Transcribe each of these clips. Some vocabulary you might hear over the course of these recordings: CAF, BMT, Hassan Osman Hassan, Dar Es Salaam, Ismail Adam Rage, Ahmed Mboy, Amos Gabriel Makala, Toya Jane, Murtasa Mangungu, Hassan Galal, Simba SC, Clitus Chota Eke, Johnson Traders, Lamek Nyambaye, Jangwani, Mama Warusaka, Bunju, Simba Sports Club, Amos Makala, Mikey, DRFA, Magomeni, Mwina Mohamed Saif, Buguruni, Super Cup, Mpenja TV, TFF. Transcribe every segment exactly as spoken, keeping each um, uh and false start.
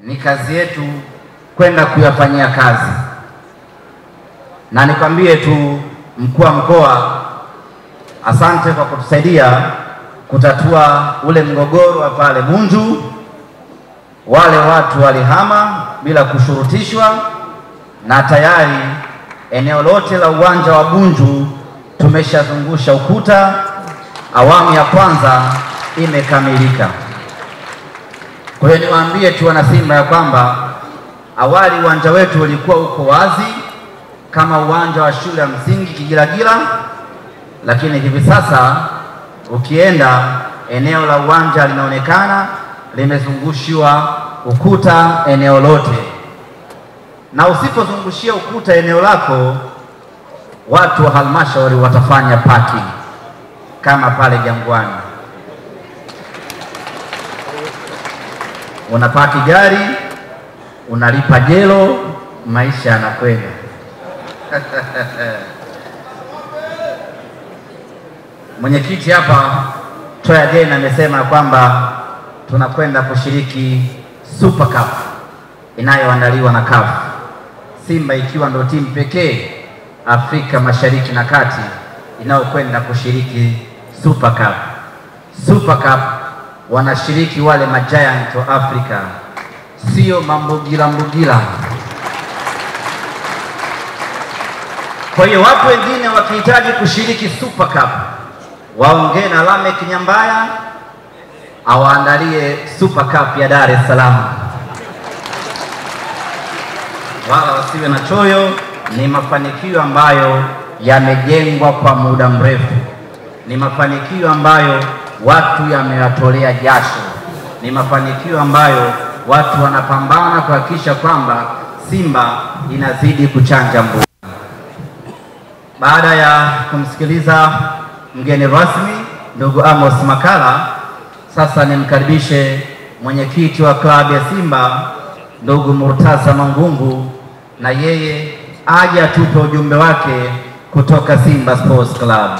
Ni kazi yetu kwenda kuyafanyia kazi. Na nikwambie tu mkuu wa mkoa, asante kwa kutusaidia kutatua ule mgogoro wa pale Bunju. Wale watu walihama bila kushurutishwa, na tayari eneo lote la uwanja wa Bunju tumeshazungusha ukuta. Awamu ya kwanza imekamilika. Kwa hiyo niwaambie tu wana Simba ya kwamba awali uwanja wetu ulikuwa uko wazi kama uwanja wa shule ya msingi Kigilagila, lakini hivi sasa ukienda eneo la uwanja linaonekana limezungushiwa ukuta eneo lote. Na usipozungushia ukuta eneo lako, watu wa halmashauri watafanya parking kama pale Jangwani. Unapaki gari, unalipa jelo, maisha yanakwenda. Mwenyekiti hapa Toya Jane amesema kwamba tunakwenda kushiriki Super Cup inayoandaliwa na C A F. Simba ikiwa ndio timu pekee Afrika Mashariki na Kati inayokwenda kushiriki Super Cup. Super Cup wanashiriki wale ma-giant wa Afrika, sio mambugila mbugila. Kwa hiyo wapo wengine wakihitaji kushiriki Super Cup, waongee na Lamek Nyambaye awaandalie Super Cup ya Dar es Salaam. Wala wasiwe na choyo, ni mafanikio ambayo yamejengwa kwa muda mrefu. Ni mafanikio ambayo watu yamewatolea jasho. Ni mafanikio ambayo watu wanapambana kuhakikisha kwamba Simba inazidi kuchanja mbuga. Baada ya kumsikiliza mgeni rasmi ndugu Amos Makala, sasa nimkaribishe mwenyekiti wa klabu ya Simba ndugu Murtasa Mangungu, na yeye aje atupe ujumbe wake kutoka Simba Sports Club.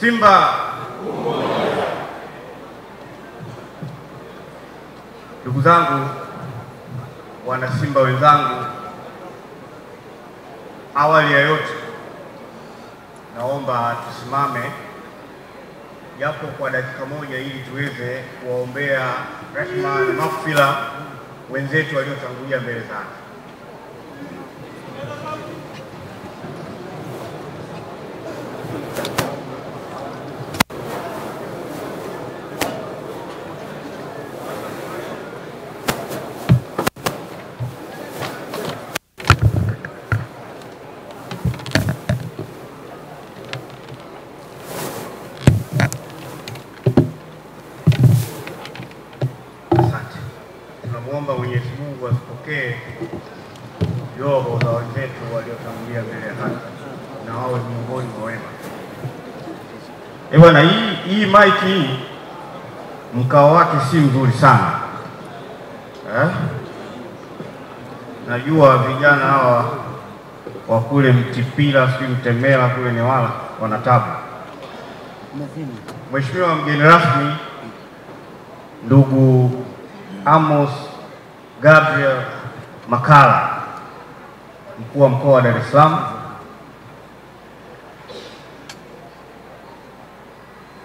Simba. Ndugu zangu, wana Simba wenzangu, awali ya yote naomba tusimame japo kwa dakika moja ili tuweze kuwaombea rehema na maghfira wenzetu waliotangulia mbele zake. Bwana, hii hii Mikey mkao wake si mzuri sana. Eh? Najua vijana hawa wa kule Mtipira, si Mtemela kule Newala wana tabu. Mheshimiwa mgeni rasmi ndugu Amos Gabriel Makala, mkuu wa mkoa wa Dar es Salaam,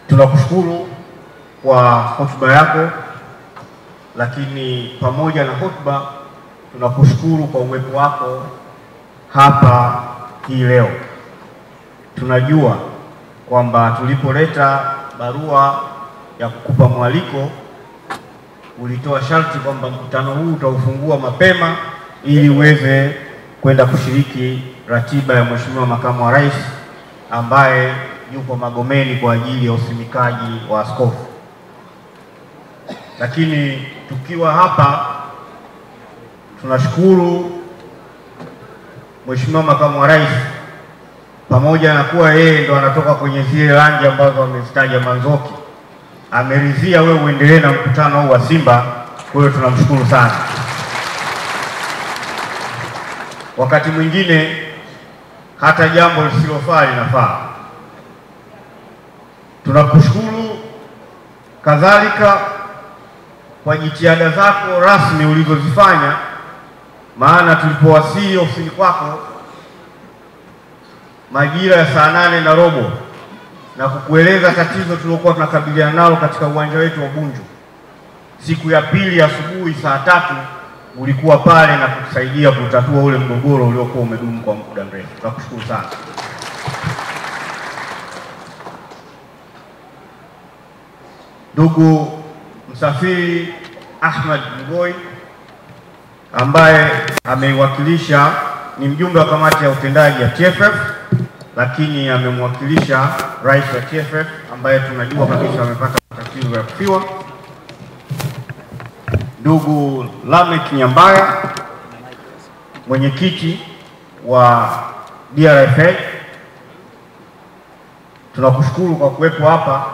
tunakushukuru kwa hotuba yako, lakini pamoja na hotuba tunakushukuru kwa uwepo wako hapa hii leo. Tunajua kwamba tulipoleta barua ya kukupa mwaliko ulitoa sharti kwamba mkutano huu utaufungua mapema ili uweze kwenda kushiriki ratiba ya Mheshimiwa Makamu wa Rais ambaye yuko Magomeni kwa ajili ya usimikaji wa askofu. Lakini tukiwa hapa tunashukuru Mheshimiwa Makamu wa Rais, pamoja na kuwa yeye ndo anatoka kwenye zile rangi ambazo amezitaja manzoki, ameridhia wewe uendelee na mkutano huu wa Simba. Kwa hiyo tunamshukuru sana. Wakati mwingine hata jambo lisilofaa linafaa. Tunakushukuru kadhalika kwa jitihada zako rasmi ulizozifanya, maana tulipowasili ofisini kwako majira ya saa nane na robo na kukueleza tatizo tulilokuwa tunakabiliana nalo katika uwanja wetu wa Bunju, siku ya pili asubuhi saa tatu ulikuwa pale na kutusaidia kutatua ule mgogoro uliokuwa umedumu kwa muda mrefu. Tunakushukuru sana. Ndugu msafiri Ahmed Mboy ambaye ameiwakilisha, ni mjumbe wa kamati ya utendaji ya T F F, lakini amemwakilisha rais wa T F F ambaye tunajua kabisa amepata matatizo ya kufiwa. Ndugu Lamek Nyambaye, mwenyekiti wa D R F A, tunakushukuru kwa kuwepo hapa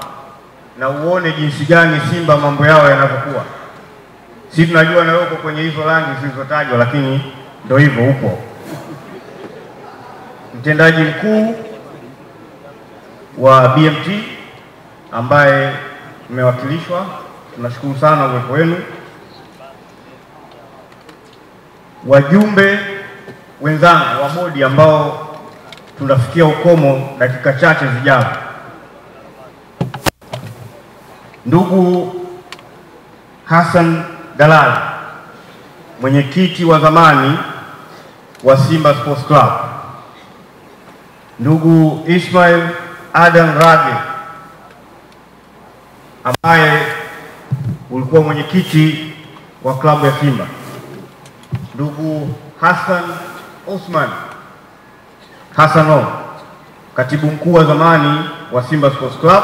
na uone jinsi gani Simba mambo yao yanavyokuwa. Sisi tunajua na uko kwenye hizo rangi zilizotajwa, lakini ndio hivyo upo. Mtendaji mkuu wa B M T ambaye mmewakilishwa, tunashukuru sana uwepo wenu. Wajumbe wenzangu wa bodi ambao tunafikia ukomo dakika chache zijazo. Ndugu Hassan Galal, mwenyekiti wa zamani wa Simba Sports Club. Ndugu Ismail Adam Rage, ambaye ulikuwa mwenyekiti wa klabu ya Simba. Ndugu Hassan Osman Hassan, katibu mkuu wa zamani wa Simba Sports Club.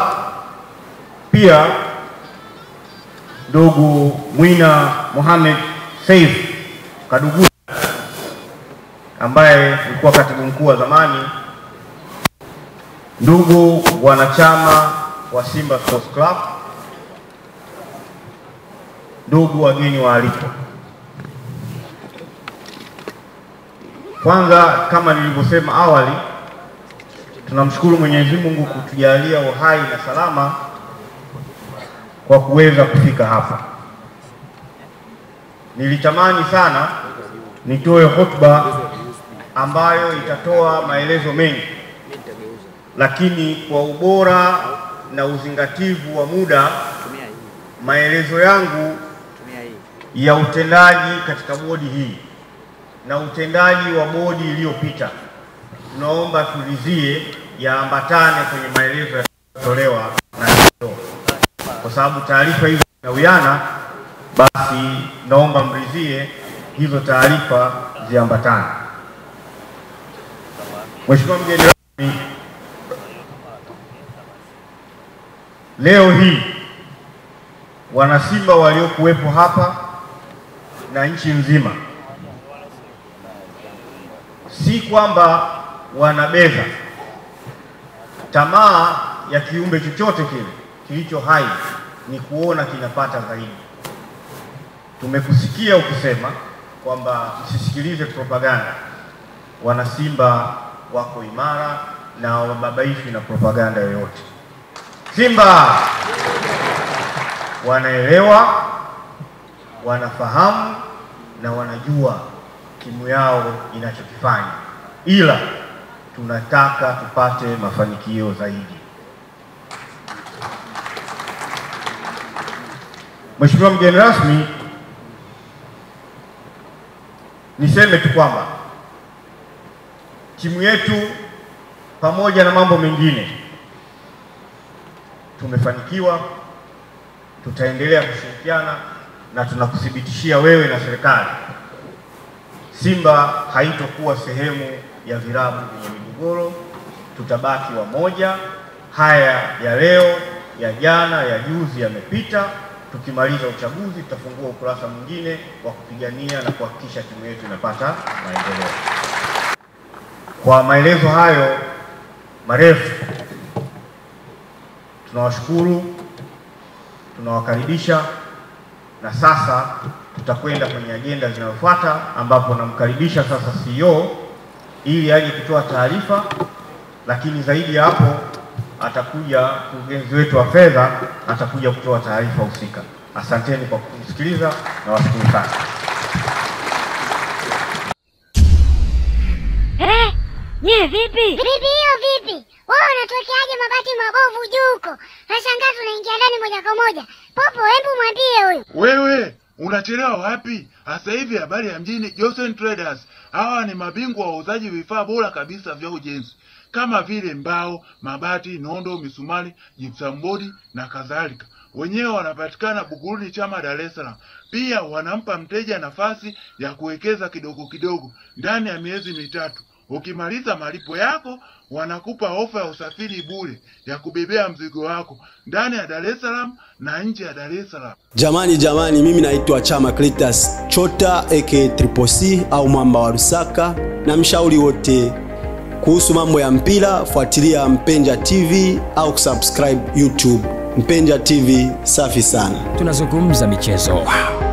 Pia ndugu Mwina Mohamed Saif Kadugu, ambaye alikuwa katibu mkuu wa zamani. Ndugu wanachama wa Simba Sports Club, ndugu wageni waalikwa. Kwanza, kama nilivyosema awali, tunamshukuru Mwenyezi Mungu kutujalia uhai na salama kwa kuweza kufika hapa. Nilitamani sana nitoe hotuba ambayo itatoa maelezo mengi, lakini kwa ubora na uzingativu wa muda, maelezo yangu ya utendaji katika bodi hii na utendaji wa bodi iliyopita naomba tulizie yaambatane kwenye maelezo yatolewa na hiyo. Kwa sababu taarifa hizo zinawiana, basi naomba mlizie hizo taarifa ziambatane. Mheshimiwa mgeni rasmi, leo hii wanasimba waliokuwepo hapa na nchi nzima, si kwamba wanabeza tamaa ya kiumbe chochote kile kilicho hai, ni kuona kinapata zaidi. Tumekusikia ukisema kwamba msisikilize propaganda, wanasimba wako imara na wababaishi na propaganda yoyote. Simba wanaelewa, wanafahamu na wanajua timu yao inachokifanya, ila tunataka tupate mafanikio zaidi. Mheshimiwa mgeni rasmi, niseme tu kwamba timu yetu pamoja na mambo mengine tumefanikiwa, tutaendelea kushirikiana na tunakuthibitishia wewe na serikali Simba haitokuwa sehemu ya virabu vyenye migogoro. Tutabaki wamoja. Haya ya leo, ya jana, ya juzi yamepita. Tukimaliza uchaguzi tutafungua ukurasa mwingine wa kupigania na kuhakikisha timu yetu inapata maendeleo. Kwa maelezo hayo marefu, tunawashukuru, tunawakaribisha, na sasa tutakwenda kwenye agenda zinazofuata ambapo namkaribisha sasa C E O ili aje kutoa taarifa, lakini zaidi ya hapo atakuja mkurugenzi wetu wa fedha atakuja kutoa taarifa husika. Asanteni kwa kusikiliza na washukuru sana. Eh, ni vipi? Vipi hiyo vipi? Wewe unatokeaje mabati mabovu huko? Nashangaa tunaingia ndani moja kwa moja. Popo, hebu mwambie huyu. Wewe unachelewa wapi? Sasa hivi habari ya mjini, Johnson Traders. Hawa ni mabingwa wa uzaji vifaa bora kabisa vya ujenzi, kama vile mbao, mabati, nondo, misumari, gypsum board na kadhalika. Wenyewe wanapatikana Buguruni Chama, Dar es Salaam. Pia wanampa mteja nafasi ya kuwekeza kidogo kidogo ndani ya miezi mitatu. Ukimaliza malipo yako wanakupa ofa ya usafiri bure ya kubebea mzigo wako ndani ya Dar es Salaam na nje ya Dar es Salaam. Jamani jamani, mimi naitwa Chama Clitus Chota Eke Triple C au Mama Warusaka, na mshauri wote kuhusu mambo ya mpira fuatilia Mpenja T V au kusubscribe YouTube. Mpenja T V safi sana. Tunazungumza michezo. Wow.